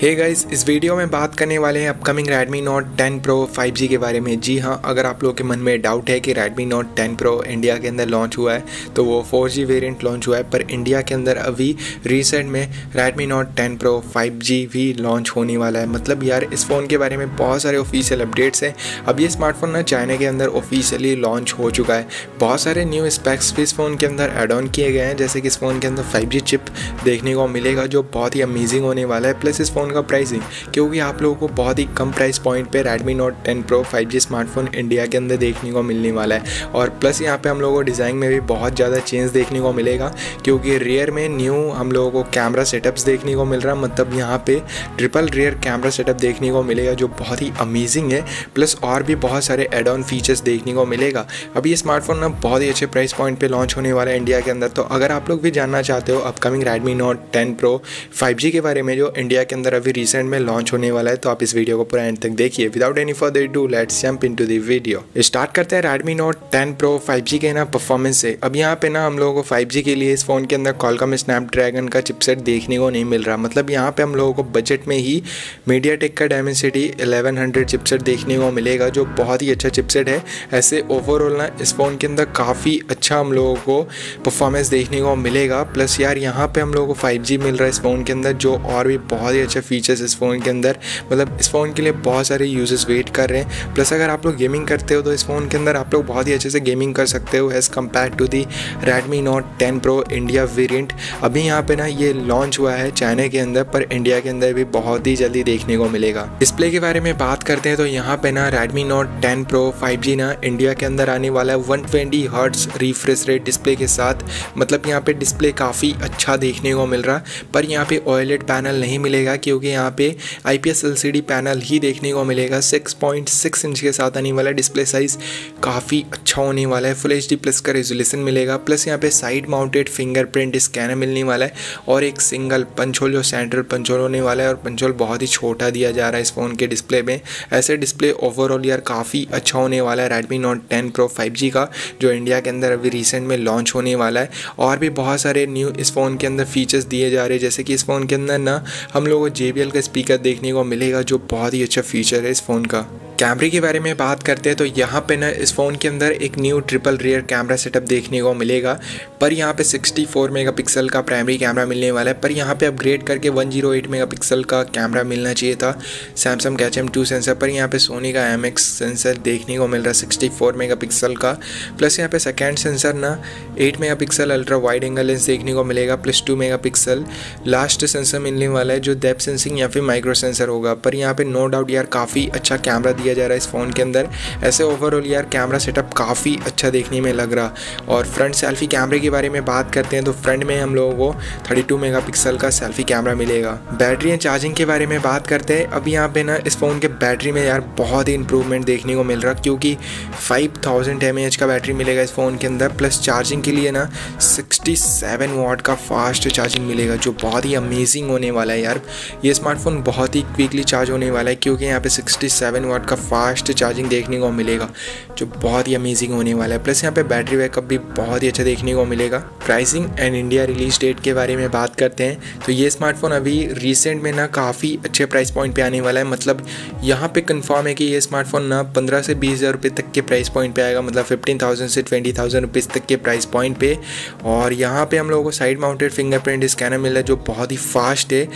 Hey guys, इस video में बात करने वाले हैं upcoming Redmi Note 10 Pro 5G के बारे में। जी हाँ, अगर आप लोगों के मन में डाउट है कि Redmi Note 10 Pro इंडिया के अंदर लॉन्च हुआ है तो वो 4G वेरिएंट लॉन्च हुआ है, पर इंडिया के अंदर अभी रिसेंट में Redmi Note 10 Pro 5G भी लॉन्च होने वाला है। मतलब यार, इस फ़ोन के बारे में बहुत सारे ऑफिशियल अपडेट्स हैं। अब ये स्मार्टफोन ना चाइना के अंदर ऑफिशियली लॉन्च हो चुका है। बहुत सारे न्यू स्पेक्स भी इस फ़ोन के अंदर एड ऑन किए गए हैं, जैसे कि इस फ़ोन के अंदर 5G चिप देखने को मिलेगा जो बहुत ही अमेजिंग होने वाला है। प्लस इस फ़ोन का प्राइसिंग, क्योंकि आप लोगों को बहुत ही कम प्राइस पॉइंट पे Redmi Note 10 Pro 5G smartphone India के अंदर देखने को मिलने वाला है। और प्लस यहाँ पे हम लोगों को डिज़ाइन में भी बहुत ज़्यादा चेंज देखने को मिलेगा, क्योंकि रियर में न्यू हम लोगों को कैमरा सेटअप्स देखने को मिल रहा है। मतलब यहाँ पे ट्रिपल रियर कैमरा सेटअप देखने को मिलेगा जो बहुत ही अमेजिंग है। प्लस और भी बहुत सारे एड ऑन फीचर्स देखने को मिलेगा। अभी ये स्मार्टफोन ना बहुत ही अच्छे प्राइस पॉइंट पर लॉन्च होने वाला है इंडिया के अंदर। तो अगर आप लोग भी जानना चाहते हो upcoming Redmi Note 10 Pro 5G के बारे में जो इंडिया के अंदर अभी रिसेंट में लॉन्च होने वाला है, तो आप इस वीडियो को पूरा एंड तक देखिए। Without any further do let's jump into the video. Start करते हैं Redmi Note 10 Pro 5G के ना परफॉर्मेंस से। अब यहाँ पे ना हम लोगों को 5G के लिए इस फोन के अंदर Qualcomm Snapdragon का चिपसेट देखने को नहीं मिल रहा। मतलब यहाँ पे हम लोगों को बजट में ही MediaTek का Dimensity 1100 चिपसेट देखने को मिलेगा जो बहुत ही अच्छा चिपसेट है। ऐसे ओवरऑल ना इस फोन के अंदर काफ़ी अच्छा हम लोगों को परफॉर्मेंस देखने को मिलेगा। प्लस यार यहाँ पे हम लोगों को 5G मिल रहा है इस फ़ोन के अंदर, जो और भी बहुत ही अच्छा फीचर्स इस फ़ोन के अंदर। मतलब इस फ़ोन के लिए बहुत सारे यूजर्स वेट कर रहे हैं। प्लस अगर आप लोग गेमिंग करते हो तो इस फ़ोन के अंदर आप लोग बहुत ही अच्छे से गेमिंग कर सकते हो as compare to the Redmi Note 10 Pro India variant. अभी यहाँ पे ना ये लॉन्च हुआ है चाइना के अंदर, पर इंडिया के अंदर भी बहुत ही जल्दी देखने को मिलेगा। डिस्प्ले के बारे में बात करते हैं तो यहाँ पे ना Redmi Note 10 Pro 5G ना इंडिया के अंदर आने वाला है 120 हर्ट्ज़ रिफ्रेश रेट डिस्प्ले के साथ। मतलब यहाँ पे डिस्प्ले काफ़ी अच्छा देखने को मिल रहा, पर यहाँ पे OLED पैनल नहीं मिलेगा, क्योंकि यहाँ पे IPS LCD पैनल ही देखने को मिलेगा। 6.6 इंच के साथ आने वाला डिस्प्ले साइज़ काफ़ी अच्छा होने वाला है। फुल HD+ का रेजोल्यूशन मिलेगा। प्लस यहाँ पे साइड माउंटेड फिंगरप्रिंट स्कैनर मिलने वाला है और एक सिंगल पंच होल जो सेंट्रल पंच होल होने वाला है, और पंच होल बहुत ही छोटा दिया जा रहा है इस फ़ोन के डिस्प्ले में। ऐसे डिस्प्ले ओवरऑल यार काफ़ी अच्छा होने वाला है Redmi Note 10 Pro 5G का, जो इंडिया के अंदर अभी रिसेंट में लॉन्च होने वाला है। और भी बहुत सारे न्यू इस फ़ोन के अंदर फीचर्स दिए जा रहे हैं, जैसे कि इस फ़ोन के अंदर ना हम लोगों JBL का स्पीकर देखने को मिलेगा जो बहुत ही अच्छा फीचर है इस फ़ोन का। कैमरे के बारे में बात करते हैं तो यहाँ पे ना इस फ़ोन के अंदर एक new triple rear camera setup देखने को मिलेगा, पर यहाँ पे 64 मेगापिक्सल का प्राइमरी कैमरा मिलने वाला है, पर यहाँ पे अपग्रेड करके 108 मेगापिक्सल का कैमरा मिलना चाहिए था Samsung का HM2 सेंसर, पर यहाँ पे Sony का IMX सेंसर देखने को मिल रहा है 64 मेगापिक्सल का। प्लस यहाँ पे सेकेंड सेंसर ना 8 megapixel ultra wide angle lens देखने को मिलेगा, प्लस 2 मेगापिक्सल लास्ट सेंसर मिलने वाला है जो डेप्थ सेंसिंग या फिर माइक्रो सेंसर होगा। पर यहाँ पे नो डाउट यार काफ़ी अच्छा कैमरा जा रहा है इस फ़ोन के अंदर। ऐसे ओवरऑल यार कैमरा सेटअप काफ़ी अच्छा देखने में लग रहा। और फ्रंट सेल्फी कैमरे के बारे में बात करते हैं तो फ्रंट में हम लोगों को 32 मेगापिक्सल का सेल्फी कैमरा मिलेगा। बैटरी एंड चार्जिंग के बारे में बात करते हैं। अब यहाँ पे ना इस फ़ोन के बैटरी में यार बहुत ही इंप्रूवमेंट देखने को मिल रहा, क्योंकि 5000 mAh का बैटरी मिलेगा इस फ़ोन के अंदर। प्लस चार्जिंग के लिए ना 67 वाट का फास्ट चार्जिंग मिलेगा जो बहुत ही अमेजिंग होने वाला है। यार ये स्मार्टफोन बहुत ही क्विकली चार्ज होने वाला है, क्योंकि यहाँ पे 67 वाट का फास्ट चार्जिंग देखने को मिलेगा जो बहुत ही अमेजिंग होने वाला है। प्लस यहाँ पे बैटरी बैकअप भी बहुत ही अच्छा देखने को मिलेगा। Pricing and India release date के बारे में बात करते हैं तो ये स्मार्टफोन अभी रिसेंट में ना काफ़ी अच्छे प्राइस पॉइंट पे आने वाला है। मतलब यहाँ पे कंफर्म है कि ये स्मार्टफोन ना 15 से 20 हज़ार रुपये तक के प्राइस पॉइंट पे आएगा। मतलब 15,000 से 20,000 रुपीज़ तक के प्राइस पॉइंट पे। और यहाँ पे हम लोगों को साइड माउंटेड फिंगरप्रिंट स्कैनर मिला जो बहुत ही फास्ट है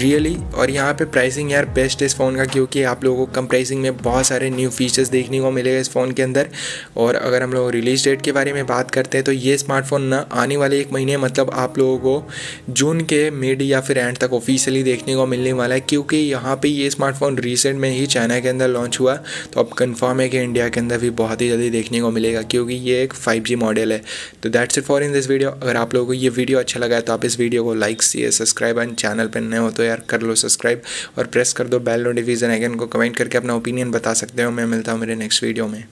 रियली। और यहाँ पे प्राइसिंग यार बेस्ट है इस फ़ोन का, क्योंकि आप लोगों को कम प्राइसिंग में बहुत सारे न्यू फीचर्स देखने को मिलेगा इस फ़ोन के अंदर। और अगर हम लोग रिलीज डेट के बारे में बात करते हैं तो ये स्मार्टफोन ना आने वाले एक महीने, मतलब आप लोगों को जून के मिड या फिर एंड तक ऑफिशियली देखने को मिलने वाला है, क्योंकि यहाँ पे ये स्मार्टफोन रिसेंट में ही चाइना के अंदर लॉन्च हुआ। तो अब कंफर्म है कि इंडिया के अंदर भी बहुत ही जल्दी देखने को मिलेगा, क्योंकि ये एक 5G मॉडल है। तो that's it for in this video. अगर आप लोगों को ये वीडियो अच्छा लगा है तो आप इस वीडियो को लाइक किए, सब्सक्राइब, एंड चैनल पर नए हो तो यार कर लो सब्सक्राइब और प्रेस कर दो बेल नोटिफिकेशन आइकन को। कमेंट करके अपना ओपिनियन बता सकते हो। मैं मिलता हूँ मेरे नेक्स्ट वीडियो में।